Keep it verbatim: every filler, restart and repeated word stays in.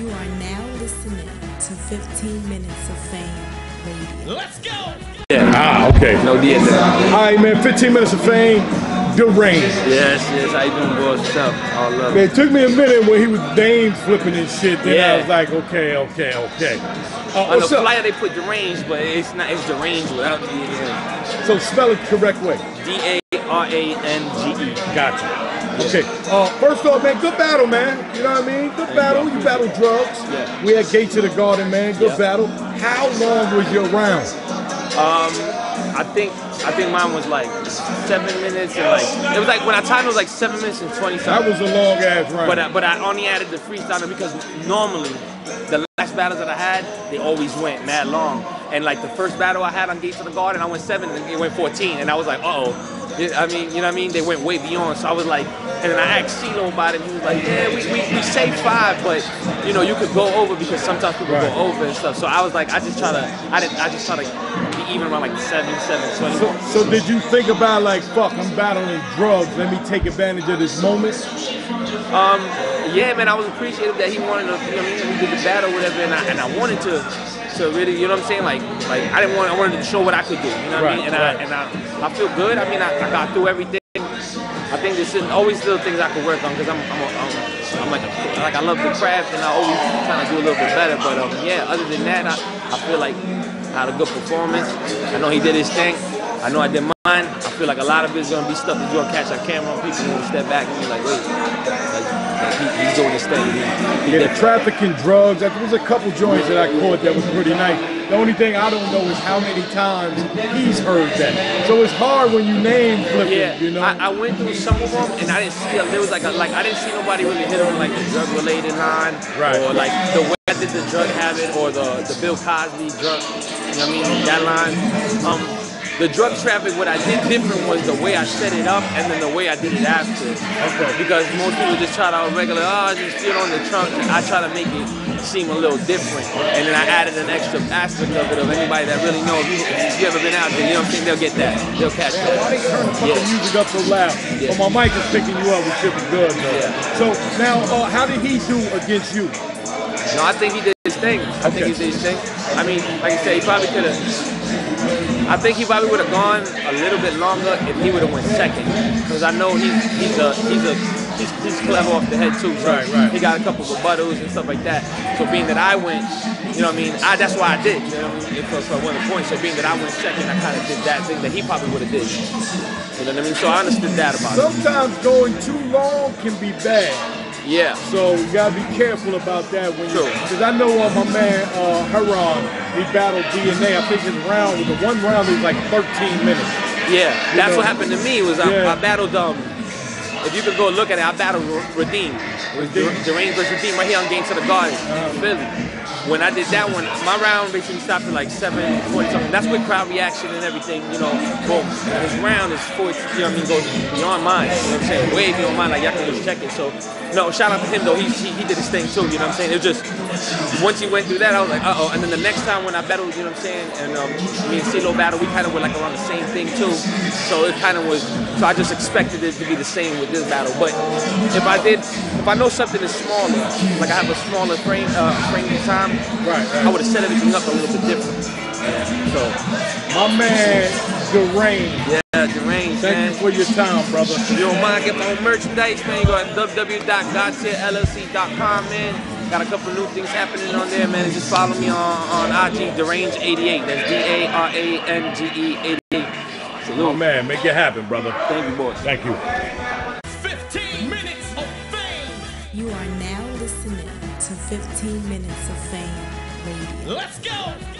You are now listening to fifteen minutes of fame radio. Let's go! Yeah. Ah, okay. No D N A. All right, man, fifteen minutes of fame, Darange. Yes, yes, how you doing, boys? What's up? All love. Man, it took me a minute when he was Dame flipping and shit. Then yeah. I was like, okay, okay, okay. Uh, On the flyer, they put Darange, but it's not, it's Darange without D N A. So spell it the correct way. D A R A N G E. Gotcha. Okay. Uh, first off, man, good battle, man. You know what I mean? Good battle. You battled drugs. Yeah. We had Gates of the Garden, man. Good yeah. battle. How long was your round? Um, I think I think mine was like seven minutes and like it was like when I timed it was like seven minutes and twenty seconds. That was a long ass round. But I, but I only added the freestyler because normally the last battles that I had, they always went mad long. And like the first battle I had on Gates of the Garden, I went seven and it went fourteen, and I was like, uh oh. I mean, you know what I mean? They went way beyond, so I was like, and then I asked CeeLo about it, and he was like, yeah, we, we, we say five, but, you know, you could go over because sometimes people right. go over and stuff. So I was like, I just try to, I, did, I just try to be even around like seven, seven, twenty. So, so did you think about like, fuck, I'm battling drugs, let me take advantage of this moment? Um, yeah, man, I was appreciative that he wanted to, you know what I mean, we did the battle, whatever, and I, and I wanted to, to really, you know what I'm saying? Like, like I didn't want, I wanted to show what I could do, you know what right, I mean? And right. I, and I, I feel good. I mean, I, I got through everything. I think there's always little things I could work on because I'm, I'm, a, I'm, I'm like, a, like I love the craft and I always trying to do a little bit better. But um, yeah, other than that, I, I feel like I had a good performance. I know he did his thing. I know I did mine. I feel like a lot of it's gonna be stuff that you'll catch on camera. People gonna step back and be like, wait, like, He, he's doing his thing. He, he yeah, the trafficking drugs. There was a couple joints that I caught that was pretty nice. The only thing I don't know is how many times he's heard that. So it's hard when you name flipping. Yeah, you know. I, I went through some of them and I didn't see. There was like a, like I didn't see nobody really hit on like the drug related line, right? Or like the way I did the drug habit or the the Bill Cosby drug. You know what I mean? That line. Um, The drug traffic, what I did different was the way I set it up and then the way I did it after. Okay. Because most people just try to regular, oh, I just feel on the trunk. I try to make it seem a little different. And then I added an extra aspect of it of anybody that really knows. If you've ever been out there, you know what I'm saying? They'll get that. They'll catch that. Why they turn the fucking music up so loud? Yeah. But my mic is picking you up, which should be good, though. Yeah. So now, uh, how did he do against you? No, I think he did his thing. I okay. think he did his thing. I mean, like I said, he probably could have. I think he probably would have gone a little bit longer if he would have went second, because I know he's he's a he's a he's, he's clever off the head too. So right, right. He got a couple rebuttals and stuff like that. So being that I went, you know what I mean, I that's why I did. You know what I mean? Because I won the point. So being that I went second, I kind of did that thing that he probably would have did. You know what I mean? So I understood that about it. Sometimes going too long can be bad. Yeah. So you gotta be careful about that when True. you, because I know uh, my man uh, Haran, he battled D N A. I think his round was the one round was like thirteen minutes. Yeah, you that's know? what happened to me was I, yeah. I battled um. If you could go look at it, I battled Redeem. Redeem. Darange versus Redeem right here on Gates of the Garden, um, Philly. When I did that one, my round basically stopped at like seven forty something. That's with crowd reaction and everything, you know. Boom. This round is forty, you know what I mean, goes beyond mine. You know what I'm saying? Way beyond mine, like y'all can just check it. So, no, shout out to him though. He, he he did his thing too, you know what I'm saying? It was just, once he went through that, I was like, uh-oh. And then the next time when I battled, you know what I'm saying, and um, me and CeeLo battled, we kind of were like around the same thing too. So it kind of was, so I just expected it to be the same with this battle, but if I did, if I know something is smaller, like I have a smaller frame, uh, frame of time, right, right. I would have set everything up a little bit different. Yeah. So, my man, Darange. Yeah, Darange. Thank man. you for your time, brother. If you don't mind, get my own merchandise, man. Go at w w w dot gotsillds dot com, man. Got a couple new things happening on there, man. And just follow me on on I G, Darange eighty-eight. That's D A R A N G E eighty-eight. Salute. Oh man, make it happen, brother. Thank you, boys. Thank you. You are now listening to fifteen minutes of fame radio. Let's go!